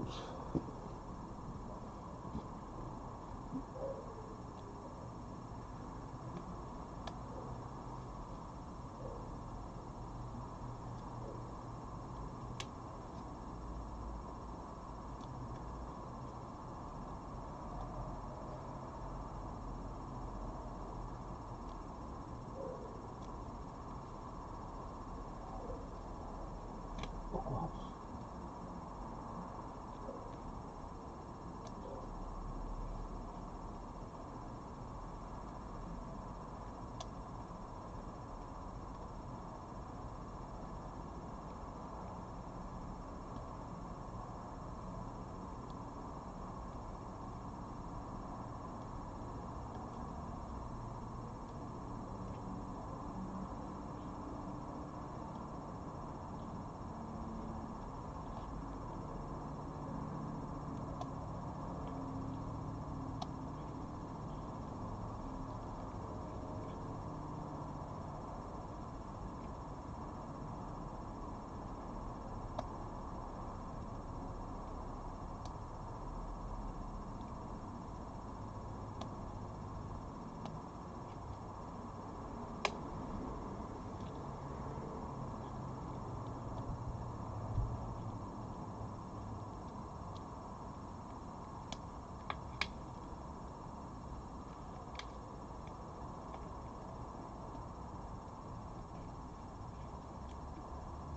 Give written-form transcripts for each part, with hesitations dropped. dogs.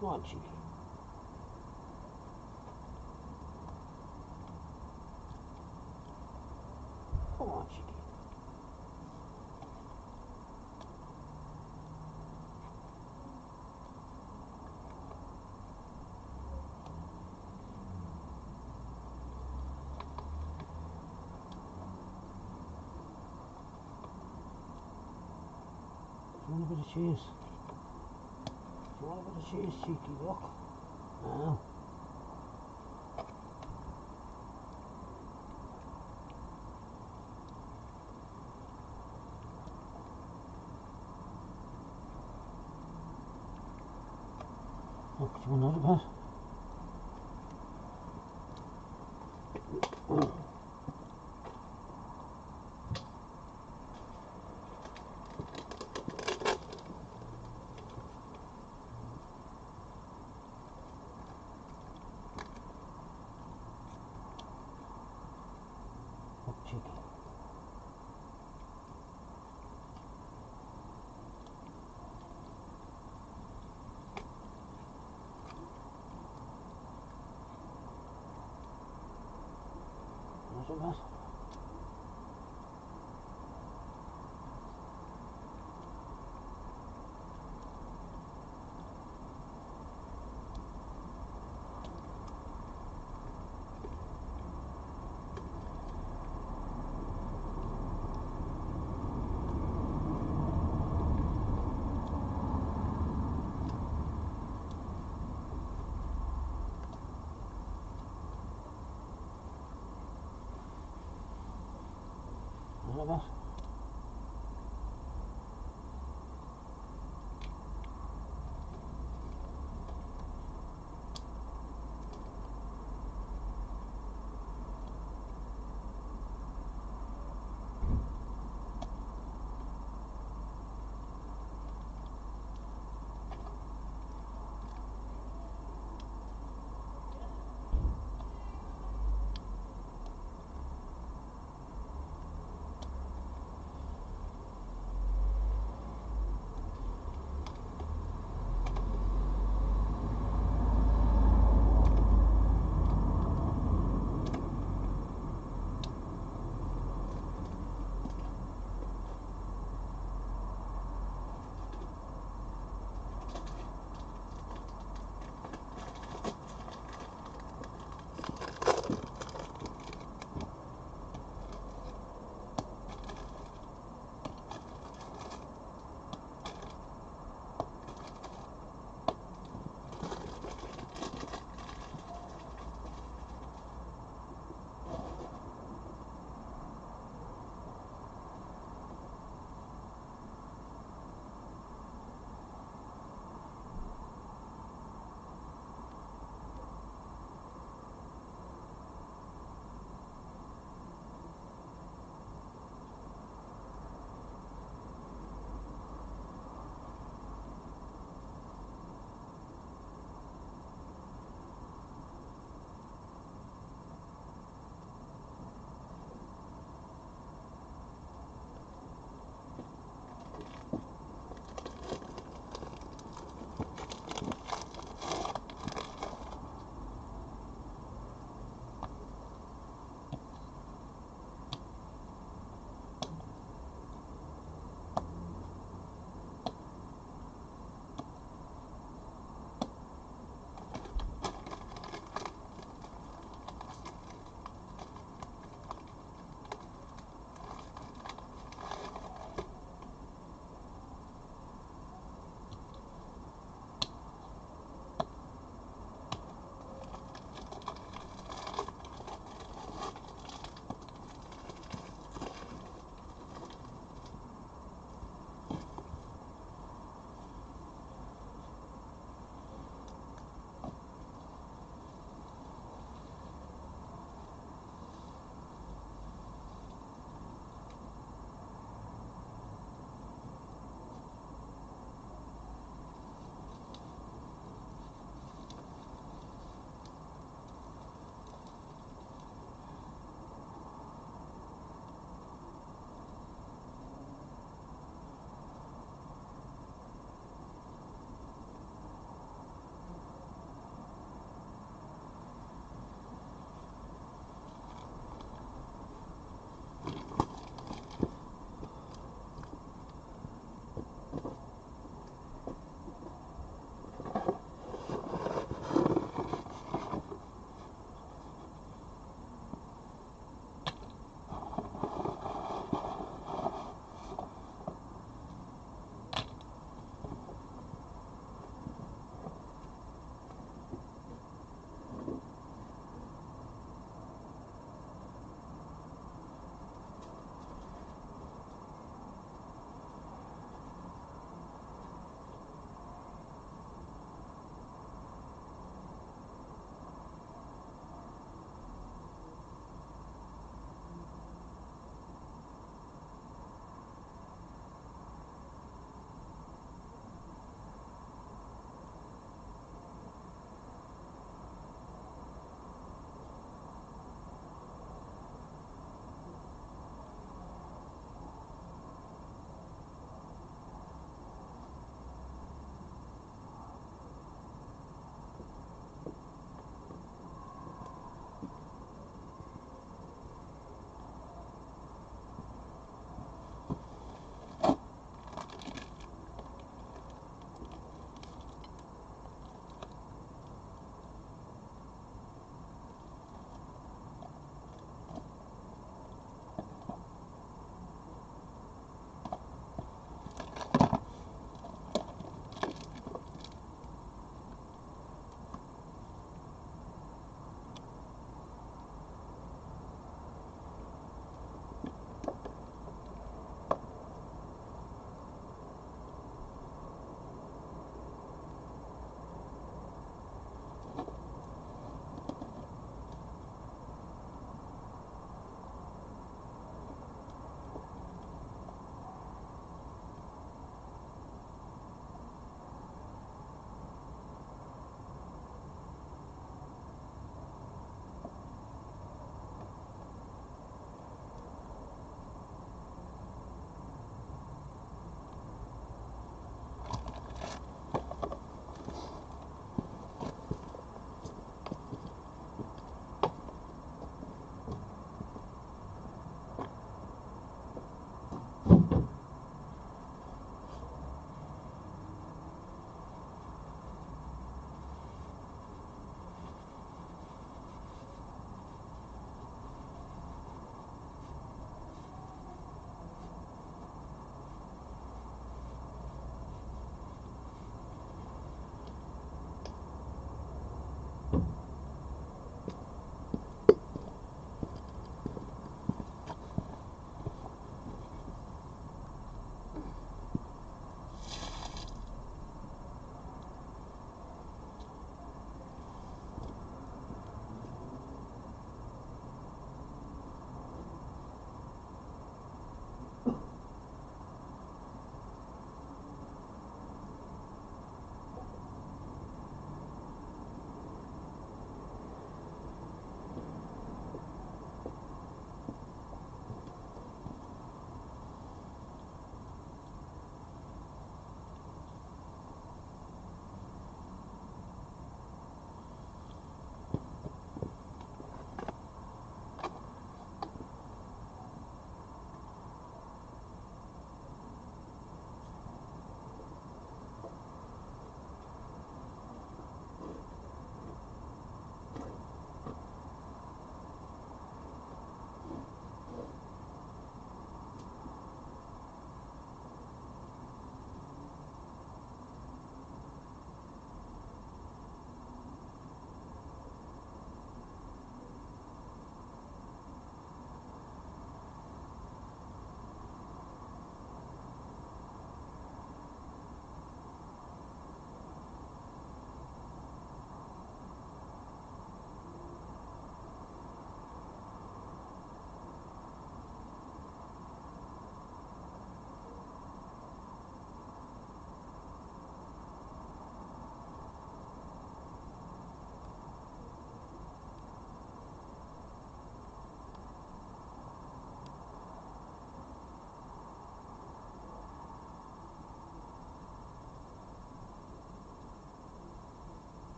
Come on, Chief. Come on, Chief. Do you want a bit of cheese? What about the cheese, cheeky look? No. Look, do you want another bit? That.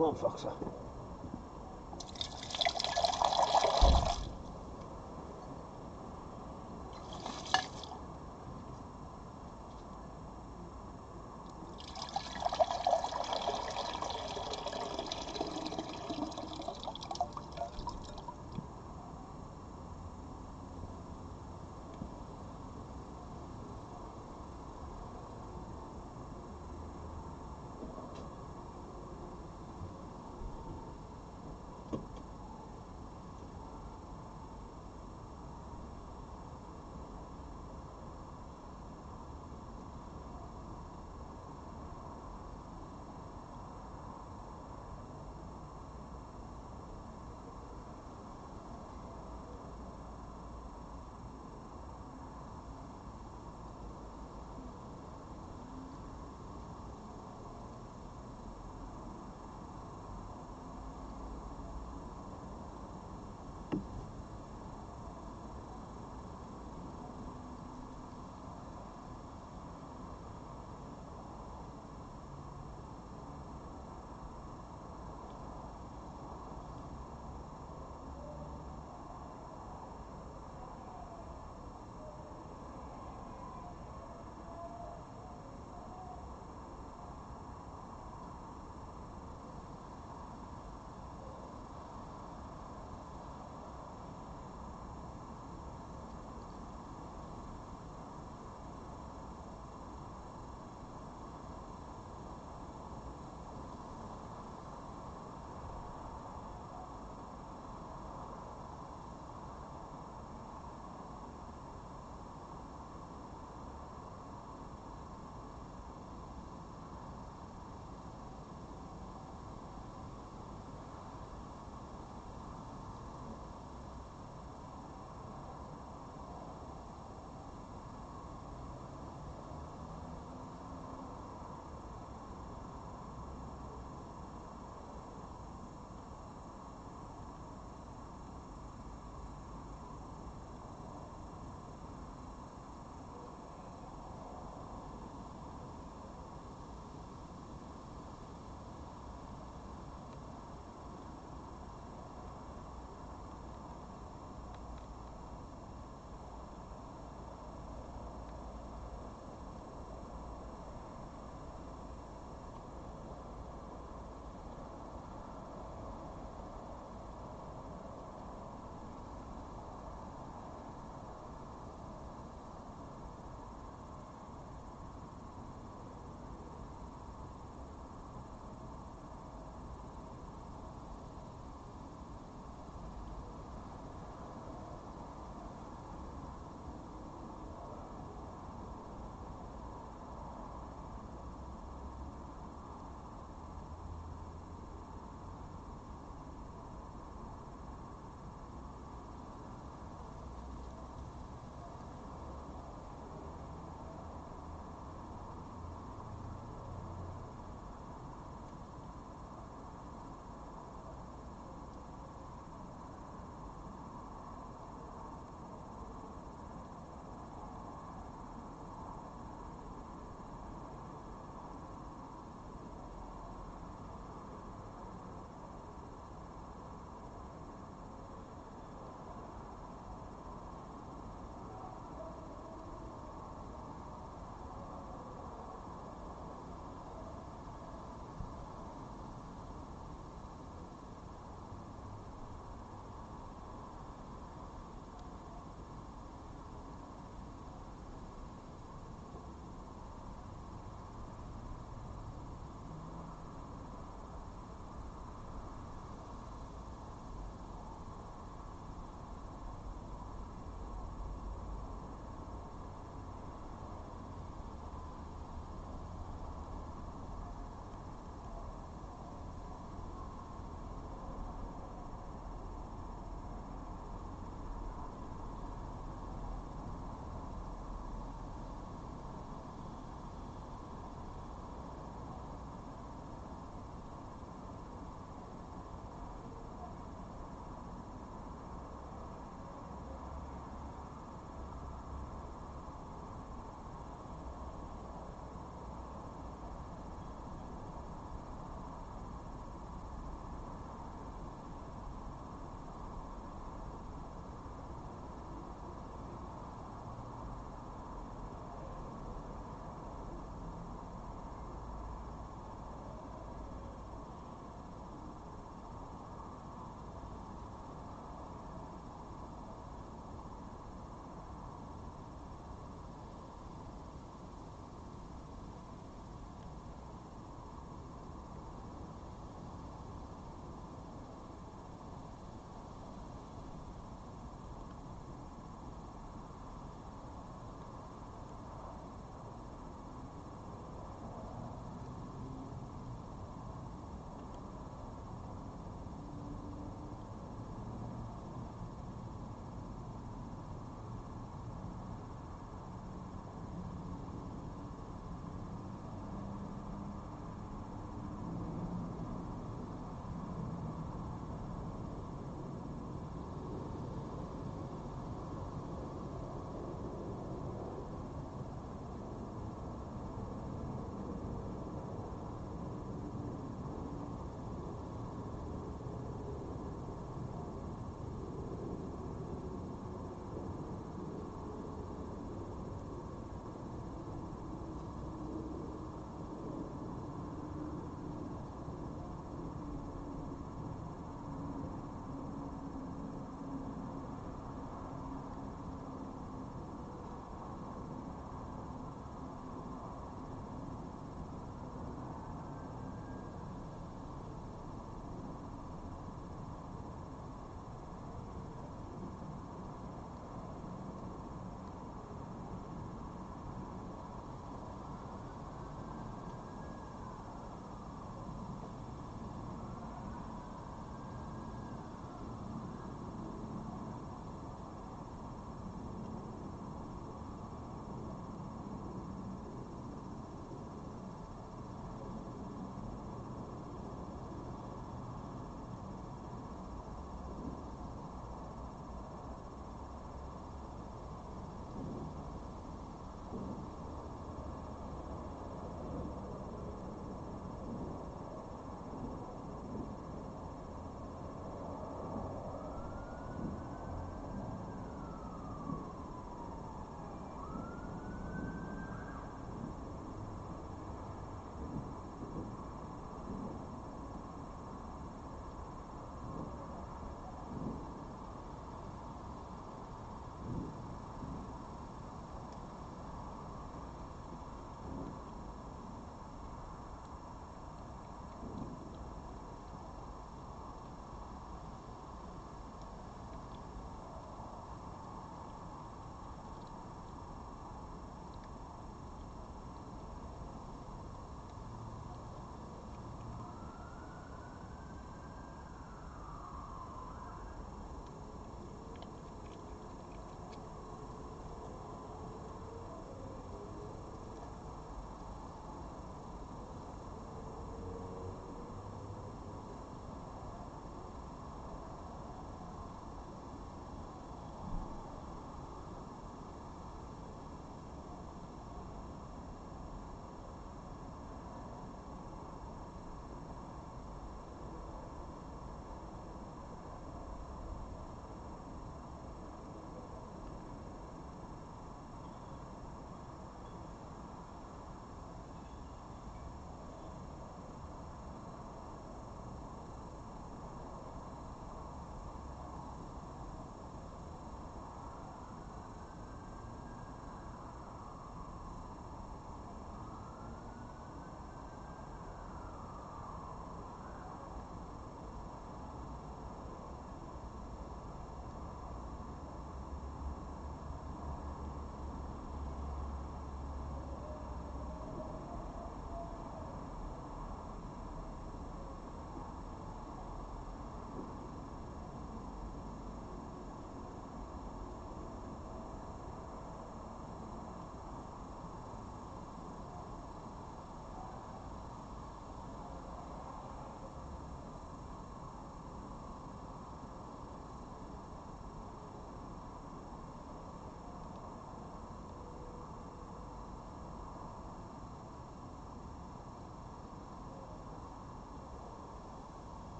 complètement faire ça.